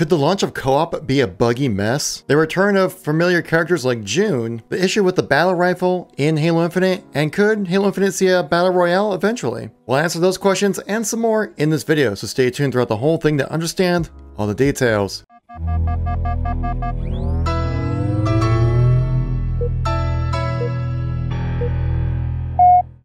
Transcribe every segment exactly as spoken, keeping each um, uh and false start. Could the launch of co-op be a buggy mess? The return of familiar characters like Jun, the issue with the battle rifle in Halo Infinite, and could Halo Infinite see a battle royale eventually? We'll answer those questions and some more in this video, so stay tuned throughout the whole thing to understand all the details.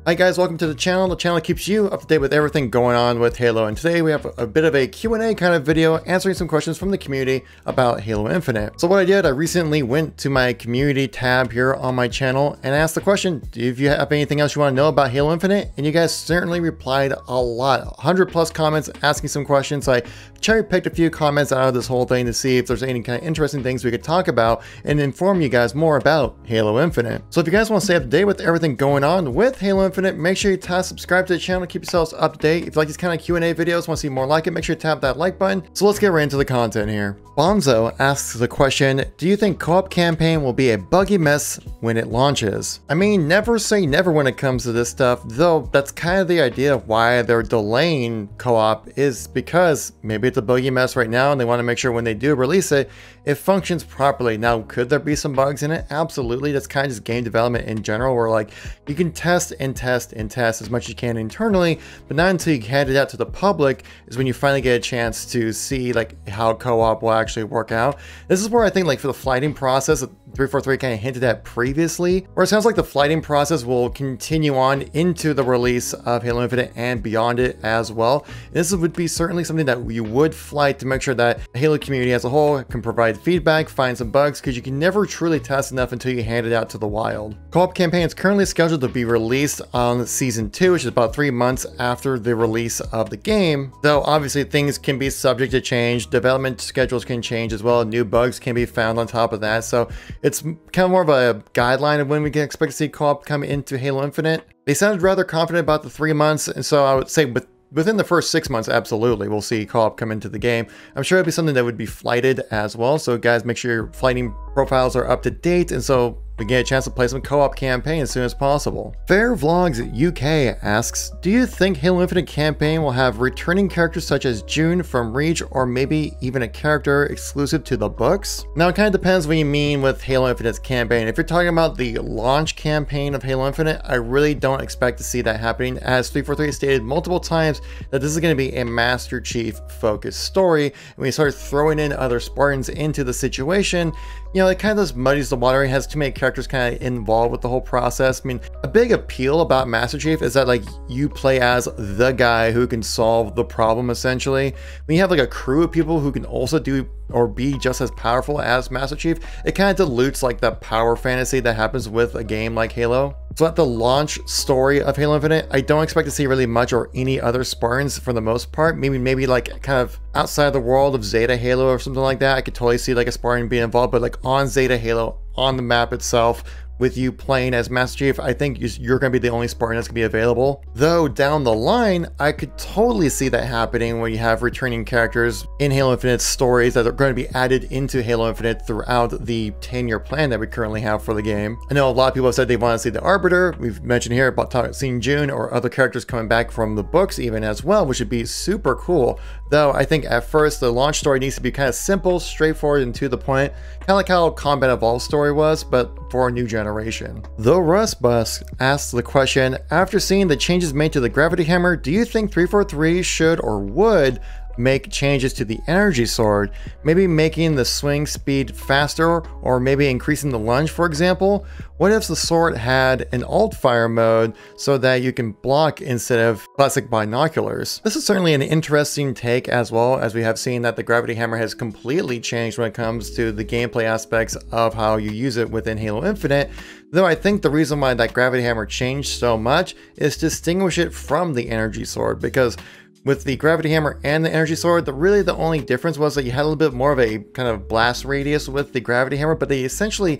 Hi guys, welcome to the channel. The channel keeps you up to date with everything going on with Halo, and today we have a bit of a Q and A kind of video answering some questions from the community about Halo Infinite. So what I did, I recently went to my community tab here on my channel and asked the question, if you have anything else you want to know about Halo Infinite? And you guys certainly replied a lot, one hundred plus comments asking some questions. So I cherry picked a few comments out of this whole thing to see if there's any kind of interesting things we could talk about and inform you guys more about Halo Infinite. So if you guys want to stay up to date with everything going on with Halo Infinite, make sure you tap subscribe to the channel, keep yourselves up to date. If you like these kind of Q and A videos, want to see more like it, make sure you tap that like button. So let's get right into the content here. Bonzo asks the question, do you think co-op campaign will be a buggy mess when it launches? I mean, never say never when it comes to this stuff, though that's kind of the idea of why they're delaying co-op, is because maybe it's a buggy mess right now and they want to make sure when they do release it, it functions properly. Now, could there be some bugs in it? Absolutely. That's kind of just game development in general, where like you can test and test and test as much as you can internally, but not until you hand it out to the public is when you finally get a chance to see like how co-op will actually work out. This is where I think like for the flighting process, three forty-three kind of hinted at previously, where it sounds like the flighting process will continue on into the release of Halo Infinite and beyond it as well. And this would be certainly something that you would flight to make sure that the Halo community as a whole can provide feedback, find some bugs, because you can never truly test enough until you hand it out to the wild. Co-op campaign is currently scheduled to be released on season two, which is about three months after the release of the game. Though obviously things can be subject to change, development schedules can change as well, new bugs can be found on top of that. So it's kind of more of a guideline of when we can expect to see co-op come into Halo Infinite. They sounded rather confident about the three months, and so I would say with Within the first six months, absolutely, we'll see co-op come into the game. I'm sure it'd be something that would be flighted as well. So guys, make sure your flighting profiles are up to date, and so we get a chance to play some co-op campaign as soon as possible. Fair Vlogs U K asks, do you think Halo Infinite campaign will have returning characters such as Jun from Reach, or maybe even a character exclusive to the books? Now it kind of depends what you mean with Halo Infinite's campaign. If you're talking about the launch campaign of Halo Infinite, I really don't expect to see that happening, as three forty-three stated multiple times that this is going to be a Master Chief focused story. When you start throwing in other Spartans into the situation, you know, it kind of just muddies the water. It has too many characters kind of involved with the whole process. I mean, a big appeal about Master Chief is that like you play as the guy who can solve the problem essentially. When you have like a crew of people who can also do or be just as powerful as Master Chief, it kind of dilutes like the power fantasy that happens with a game like Halo. So at the launch story of Halo Infinite, I don't expect to see really much or any other Spartans for the most part. Maybe maybe like kind of outside the world of Zeta Halo or something like that. I could totally see like a Spartan being involved, but like on Zeta Halo, on the map itself, with you playing as Master Chief, I think you're going to be the only Spartan that's going to be available. Though down the line, I could totally see that happening when you have returning characters in Halo Infinite's stories that are going to be added into Halo Infinite throughout the ten year plan that we currently have for the game. I know a lot of people have said they want to see the Arbiter. We've mentioned here about seeing Jun or other characters coming back from the books even as well, which would be super cool. Though I think at first the launch story needs to be kind of simple, straightforward, and to the point, kind of like how Combat Evolved story was, but for a new generation. Generation. The Rust Bus asks the question, after seeing the changes made to the Gravity Hammer, do you think three forty-three should or would make changes to the energy sword, maybe making the swing speed faster or maybe increasing the lunge, for example? What if the sword had an alt fire mode so that you can block instead of classic binoculars? This is certainly an interesting take as well, as we have seen that the Gravity Hammer has completely changed when it comes to the gameplay aspects of how you use it within Halo Infinite. Though I think the reason why that Gravity Hammer changed so much is to distinguish it from the energy sword, because with the Gravity Hammer and the Energy Sword, the, really the only difference was that you had a little bit more of a kind of blast radius with the Gravity Hammer, but they essentially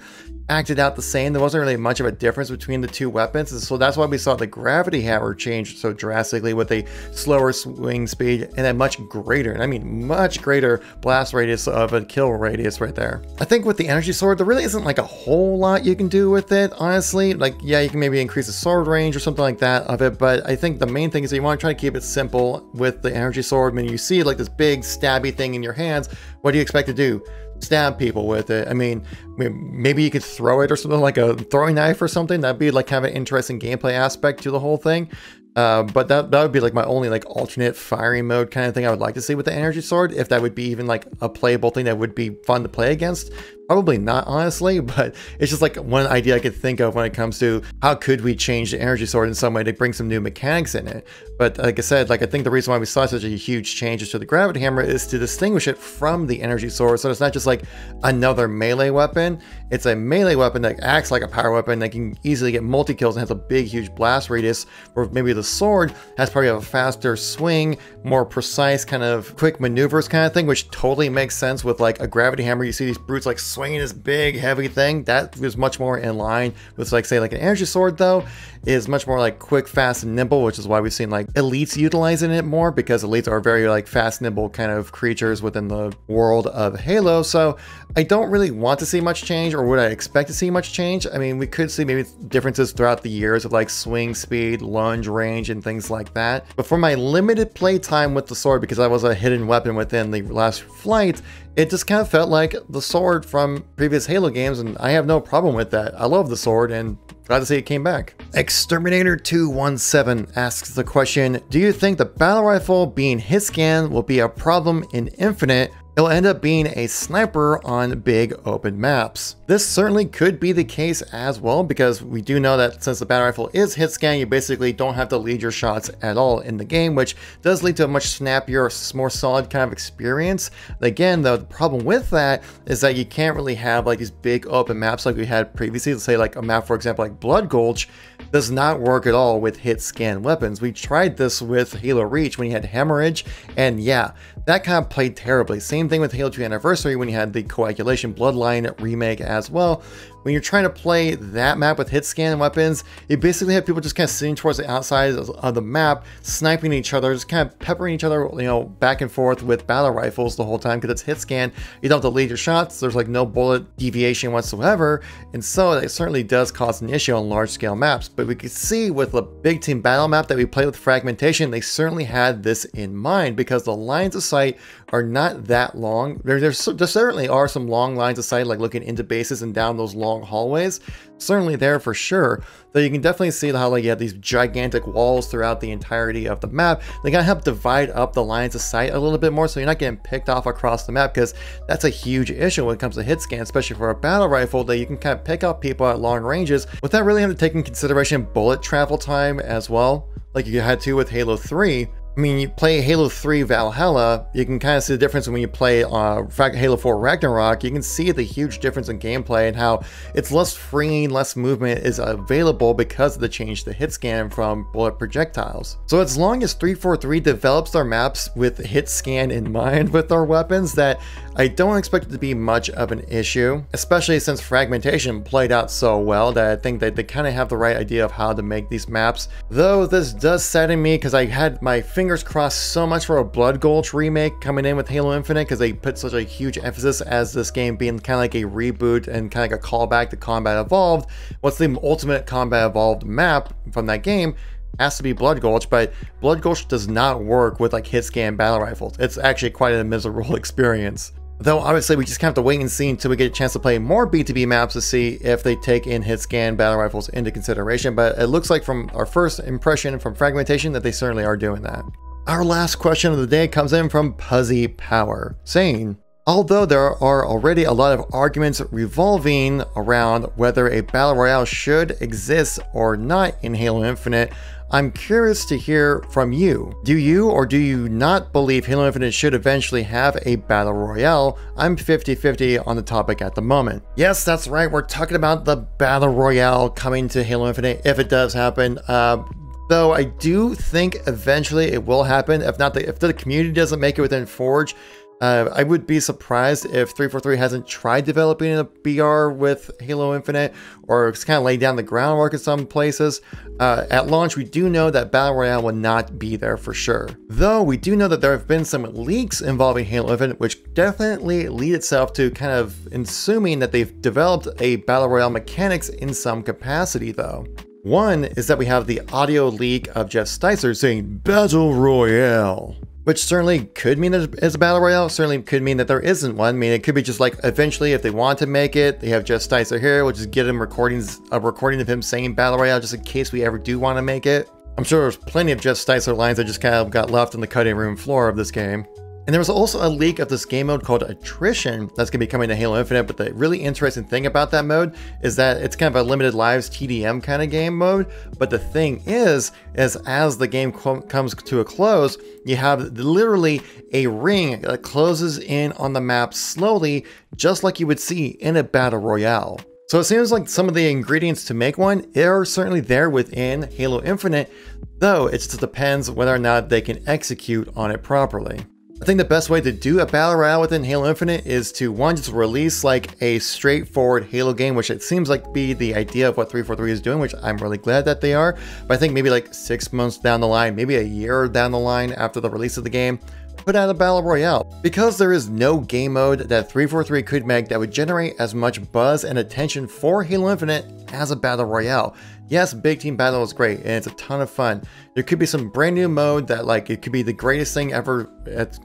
acted out the same. There wasn't really much of a difference between the two weapons, and so that's why we saw the Gravity Hammer change so drastically, with a slower swing speed and a much greater, and I mean much greater, blast radius of a kill radius right there. I think with the Energy Sword, there really isn't like a whole lot you can do with it, honestly. Like, yeah, you can maybe increase the sword range or something like that of it, but I think the main thing is that you want to try to keep it simple with the Energy Sword. When you see like this big stabby thing in your hands, What do you expect to do? Stab people with it. I mean, maybe you could throw it or something, like a throwing knife or something. That'd be like kind of an interesting gameplay aspect to the whole thing. Uh, but that, that would be like my only like alternate firing mode kind of thing I would like to see with the energy sword, if that would be even like a playable thing that would be fun to play against. Probably not, honestly, but it's just like one idea I could think of when it comes to how could we change the energy sword in some way to bring some new mechanics in it. But like I said, like I think the reason why we saw such a huge changes to the Gravity Hammer is to distinguish it from the energy sword, so it's not just like another melee weapon. It's a melee weapon that acts like a power weapon that can easily get multi kills and has a big huge blast radius, where maybe the sword has probably a faster swing, more precise kind of quick maneuvers kind of thing, which totally makes sense with like a Gravity Hammer. You see these brutes like swinging this big heavy thing. That was much more in line with like say like an energy sword, though, is much more like quick, fast, and nimble, which is why we've seen like elites utilizing it more, because elites are very like fast, nimble kind of creatures within the world of Halo. So I don't really want to see much change, or would I expect to see much change? I mean, we could see maybe differences throughout the years of like swing speed, lunge range, and things like that. But for my limited play time with the sword, because that was a hidden weapon within the last flight, it just kind of felt like the sword from previous Halo games, and I have no problem with that. I love the sword, and glad to see it came back. Exterminator two one seven asks the question, do you think the battle rifle being hit scan will be a problem in Infinite? It'll end up being a sniper on big open maps. This certainly could be the case as well, because we do know that since the battle rifle is hit scan, you basically don't have to lead your shots at all in the game, which does lead to a much snappier, more solid kind of experience. Again, though, the problem with that is that you can't really have like these big open maps like we had previously. Let's say like a map, for example, like Blood Gulch does not work at all with hit scan weapons. We tried this with Halo Reach when you had Hemorrhage, and yeah, that kind of played terribly. Same thing with Halo three Anniversary when you had the Coagulation Bloodline remake as well. When you're trying to play that map with hit scan weapons, you basically have people just kind of sitting towards the outside of the map, sniping each other, just kind of peppering each other, you know, back and forth with battle rifles the whole time, because it's hit scan. You don't have to lead your shots. There's like no bullet deviation whatsoever. And so it certainly does cause an issue on large scale maps. But we could see with the Big Team Battle map that we played with Fragmentation, they certainly had this in mind, because the lines of sight are not that long. There, there, there certainly are some long lines of sight, like looking into bases and down those long hallways, certainly there for sure. Though you can definitely see how like you have these gigantic walls throughout the entirety of the map. They gotta help divide up the lines of sight a little bit more, so you're not getting picked off across the map, because that's a huge issue when it comes to hit scan, especially for a battle rifle, that you can kind of pick up people at long ranges without really having to take into consideration bullet travel time as well, like you had to with Halo three. I mean, you play Halo three Valhalla, you can kind of see the difference when you play uh, Halo four Ragnarok. You can see the huge difference in gameplay and how it's less freeing, less movement is available because of the change to hit scan from bullet projectiles. So as long as three forty-three develops their maps with hit scan in mind with their weapons, that I don't expect it to be much of an issue, especially since Fragmentation played out so well that I think that they kind of have the right idea of how to make these maps. Though this does sadden me, because I had my fingers Fingers crossed so much for a Blood Gulch remake coming in with Halo Infinite, because they put such a huge emphasis as this game being kind of like a reboot and kind of like a callback to Combat Evolved. What's the ultimate Combat Evolved map from that game? Has to be Blood Gulch, but Blood Gulch does not work with like hit scan battle rifles. It's actually quite a miserable experience. Though obviously we just kind of have to wait and see until we get a chance to play more B two B maps to see if they take in hit scan battle rifles into consideration, but it looks like from our first impression from Fragmentation that they certainly are doing that. Our last question of the day comes in from Puzzy Power, saying, although there are already a lot of arguments revolving around whether a battle royale should exist or not in Halo Infinite, I'm curious to hear from you. Do you or do you not believe Halo Infinite should eventually have a battle royale? I'm fifty fifty on the topic at the moment. Yes, that's right. We're talking about the battle royale coming to Halo Infinite if it does happen. Uh, Though I do think eventually it will happen. If not, the, if the community doesn't make it within Forge, uh, I would be surprised if three forty-three hasn't tried developing a B R with Halo Infinite, or it's kind of laid down the groundwork in some places. Uh, at launch, we do know that Battle Royale will not be there for sure. Though we do know that there have been some leaks involving Halo Infinite, which definitely lead itself to kind of assuming that they've developed a Battle Royale mechanics in some capacity though. One is that we have the audio leak of Jeff Steitzer saying, Battle Royale. which certainly could mean that it's a battle royale, certainly could mean that there isn't one. I mean, it could be just like eventually if they want to make it, they have Jeff Steitzer here, we'll just get him recordings, a recording of him saying battle royale just in case we ever do want to make it. I'm sure there's plenty of Jeff Steitzer lines that just kind of got left on the cutting room floor of this game. And there was also a leak of this game mode called Attrition that's going to be coming to Halo Infinite, but the really interesting thing about that mode is that it's kind of a limited lives T D M kind of game mode, but the thing is, is as the game comes to a close, you have literally a ring that closes in on the map slowly, just like you would see in a battle royale. So it seems like some of the ingredients to make one are certainly there within Halo Infinite, though it just depends whether or not they can execute on it properly. I think the best way to do a battle royale within Halo Infinite is to one, just release like a straightforward Halo game, which it seems like be the idea of what three forty-three is doing, which I'm really glad that they are. But I think maybe like six months down the line, maybe a year down the line after the release of the game, put out a battle royale. Because there is no game mode that three forty-three could make that would generate as much buzz and attention for Halo Infinite as a battle royale. Yes, Big Team Battle is great and it's a ton of fun. There could be some brand new mode that like it could be the greatest thing ever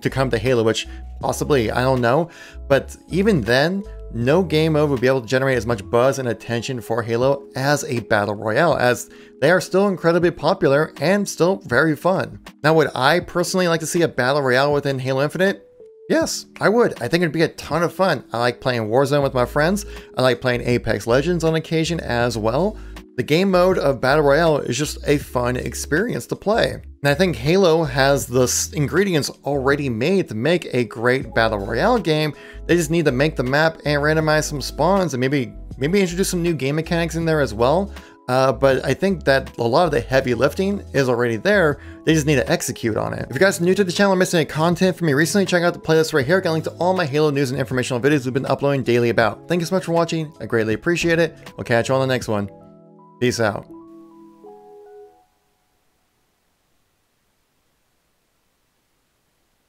to come to Halo, which possibly, I don't know. But even then, no game mode would be able to generate as much buzz and attention for Halo as a battle royale, as they are still incredibly popular and still very fun. Now, would I personally like to see a battle royale within Halo Infinite? Yes, I would. I think it'd be a ton of fun. I like playing Warzone with my friends. I like playing Apex Legends on occasion as well. The game mode of battle royale is just a fun experience to play. And I think Halo has the ingredients already made to make a great battle royale game. They just need to make the map and randomize some spawns and maybe maybe introduce some new game mechanics in there as well. Uh, but I think that a lot of the heavy lifting is already there. They just need to execute on it. If you guys are new to the channel or missed any content from me recently, check out the playlist right here. I've got a link to all my Halo news and informational videos we've been uploading daily about. Thank you so much for watching. I greatly appreciate it. I'll catch you on the next one. Peace out.